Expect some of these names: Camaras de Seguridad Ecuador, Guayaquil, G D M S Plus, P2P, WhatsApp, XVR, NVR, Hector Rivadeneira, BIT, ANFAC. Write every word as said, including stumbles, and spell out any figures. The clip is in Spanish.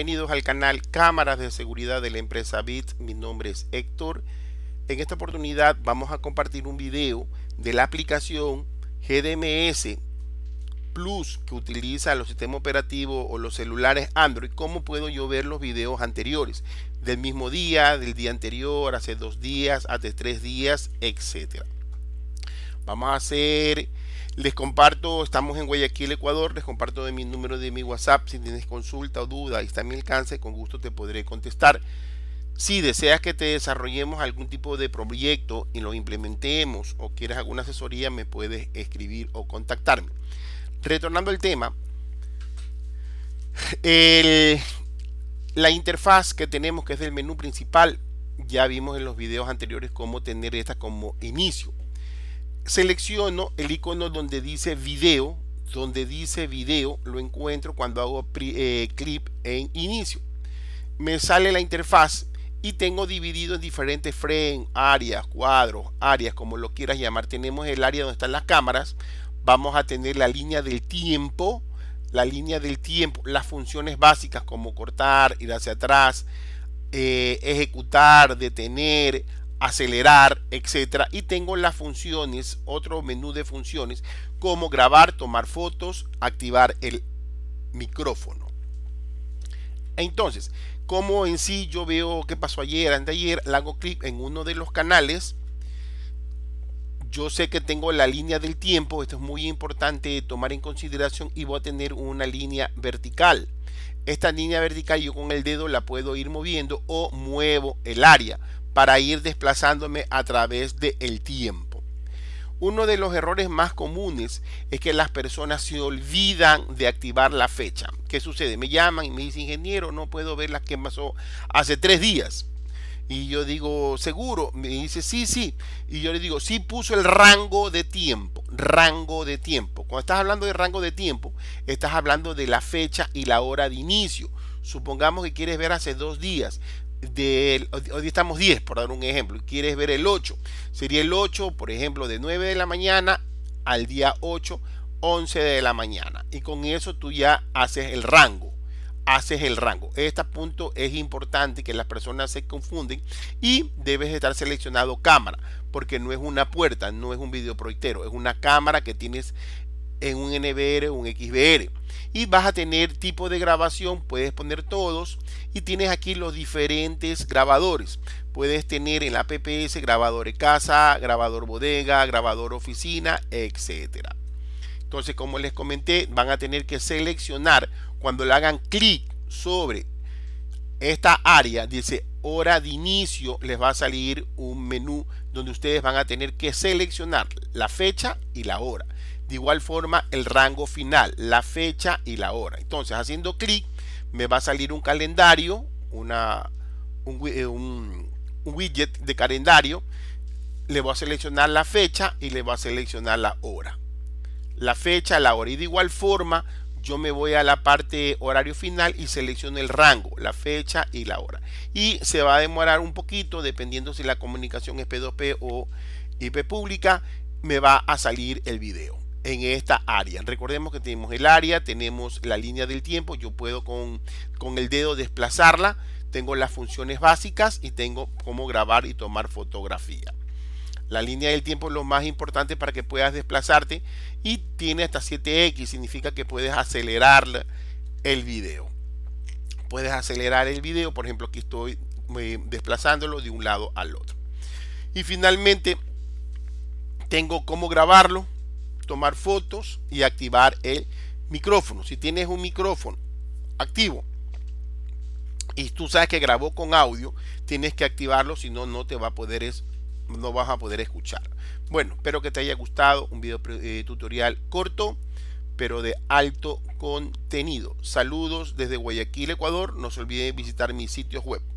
Bienvenidos al canal Cámaras de Seguridad de la empresa B I T. Mi nombre es Héctor. En esta oportunidad vamos a compartir un video de la aplicación G D M S Plus que utiliza los sistemas operativos o los celulares Android. ¿Cómo puedo yo ver los videos anteriores? Del mismo día, del día anterior, hace dos días, hace tres días, etcétera. Vamos a hacer... Les comparto, estamos en Guayaquil, Ecuador, les comparto de mi número de mi WhatsApp. Si tienes consulta o duda, ahí está a mi alcance, con gusto te podré contestar. Si deseas que te desarrollemos algún tipo de proyecto y lo implementemos o quieres alguna asesoría, me puedes escribir o contactarme. Retornando al tema, el, la interfaz que tenemos, que es del menú principal, ya vimos en los videos anteriores cómo tener esta como inicio. Selecciono el icono donde dice video, donde dice video lo encuentro cuando hago eh, clic en inicio. Me sale la interfaz y tengo dividido en diferentes frames, áreas, cuadros, áreas, como lo quieras llamar. Tenemos el área donde están las cámaras, vamos a tener la línea del tiempo, la línea del tiempo, las funciones básicas como cortar, ir hacia atrás, eh, ejecutar, detener, acelerar, etcétera, y tengo las funciones, otro menú de funciones como grabar, tomar fotos, activar el micrófono. Entonces, como en sí yo veo qué pasó ayer, anteayer, le hago clic en uno de los canales. Yo sé que tengo la línea del tiempo, esto es muy importante tomar en consideración, y voy a tener una línea vertical. Esta línea vertical yo con el dedo la puedo ir moviendo o muevo el área para ir desplazándome a través del tiempo. Uno de los errores más comunes es que las personas se olvidan de activar la fecha. ¿Qué sucede? Me llaman y me dicen, ingeniero, no puedo ver las que pasó hace tres días. Y yo digo, ¿seguro? Me dice, sí, sí. Y yo le digo, sí puso el rango de tiempo. Rango de tiempo. Cuando estás hablando de rango de tiempo, estás hablando de la fecha y la hora de inicio. Supongamos que quieres ver hace dos días. Del, hoy estamos diez, por dar un ejemplo, y quieres ver el ocho, sería el ocho, por ejemplo, de nueve de la mañana al día ocho, once de la mañana, y con eso tú ya haces el rango, haces el rango. Este punto es importante, que las personas se confunden, y debes estar seleccionado cámara, porque no es una puerta, no es un videoproyectero, es una cámara que tienes en un N V R, un X V R, y vas a tener tipo de grabación, puedes poner todos, y tienes aquí los diferentes grabadores. Puedes tener en la P P S grabador de casa, grabador bodega, grabador oficina, etcétera. Entonces, como les comenté, van a tener que seleccionar, cuando le hagan clic sobre esta área, dice hora de inicio, les va a salir un menú donde ustedes van a tener que seleccionar la fecha y la hora. De igual forma, el rango final, la fecha y la hora. Entonces, haciendo clic, me va a salir un calendario, una, un, un, un widget de calendario. Le voy a seleccionar la fecha y le voy a seleccionar la hora. La fecha, la hora. Y de igual forma, yo me voy a la parte horario final y selecciono el rango, la fecha y la hora. Y se va a demorar un poquito, dependiendo si la comunicación es P dos P o I P pública, me va a salir el video. En esta área, recordemos que tenemos el área, tenemos la línea del tiempo, yo puedo con, con el dedo desplazarla, tengo las funciones básicas y tengo cómo grabar y tomar fotografía. La línea del tiempo es lo más importante para que puedas desplazarte, y tiene hasta siete equis, significa que puedes acelerar el video. Puedes acelerar el video, por ejemplo, aquí estoy desplazándolo de un lado al otro. Y finalmente, tengo cómo grabarlo, tomar fotos y activar el micrófono. Si tienes un micrófono activo y tú sabes que grabó con audio, tienes que activarlo, si no, no te va a poder, no vas a poder escuchar. Bueno, espero que te haya gustado un video eh, tutorial corto, pero de alto contenido. Saludos desde Guayaquil, Ecuador. No se olviden visitar mis sitios web.